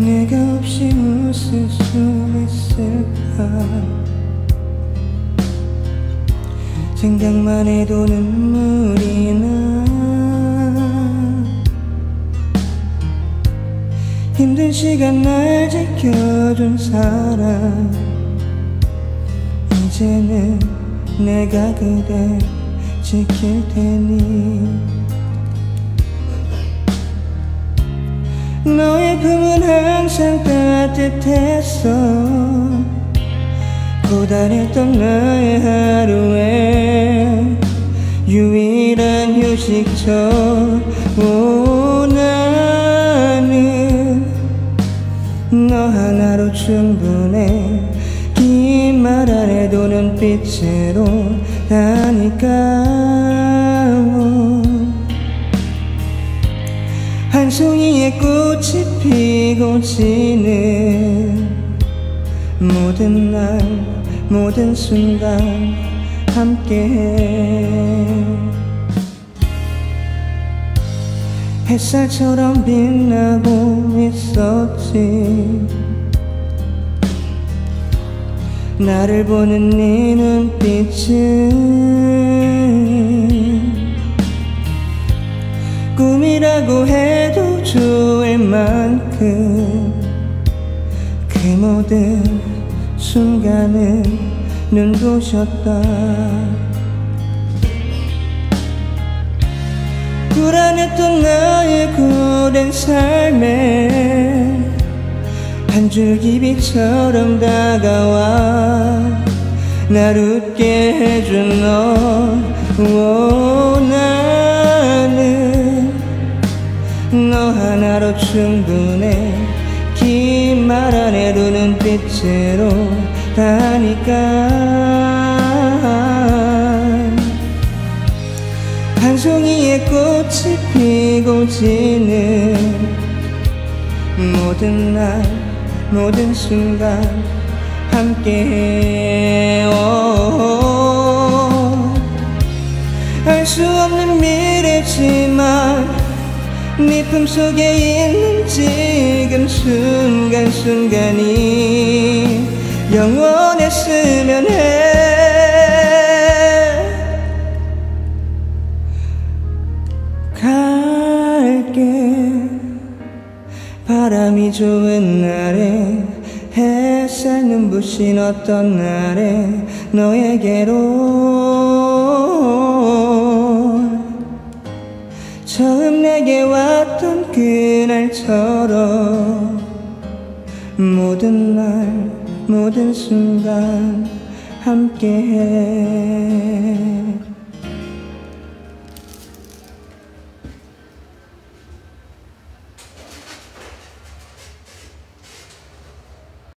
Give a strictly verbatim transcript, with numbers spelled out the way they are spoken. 네가 없이 웃을 수 있을까? 생각만 해도 눈물이 나. 힘든 시간 날 지켜준 사람, 이제는 내가 그댈 지킬 테니 너의 품은 항상 따뜻했어. 고단했던 나의 하루에 유일한 휴식처. 오, 나는 너 하나로 충분해. 긴 말 안 해도 눈빛으로 다니까워. 한 송이의 꽃이 피고 지는 모든 날 모든 순간 함께해. 햇살처럼 빛나고 있었지. 나를 보는 네 눈빛은 꿈이라고 해도 좋을 만큼 그 모든 순간은 눈부셨다. 불안했던 나의 고된 삶에 한 줄기 빛처럼 다가와 날 웃게 해준 너. 오, 나는 너 하나로 충분해. 긴 말 안 해도 눈빛으로 다니까. 한 송이의 꽃이 피고 지는 모든 날 모든 순간 함께해. 알 수 없는 미래지만 네 품속에 있는 지금 순간순간이 영원했으면 해. 갈게 바람이 좋은 날에, 햇살 눈부신 어떤 날에 너에게로. 처음 내게 왔던 그날처럼 모든 날 모든 순간 함께해.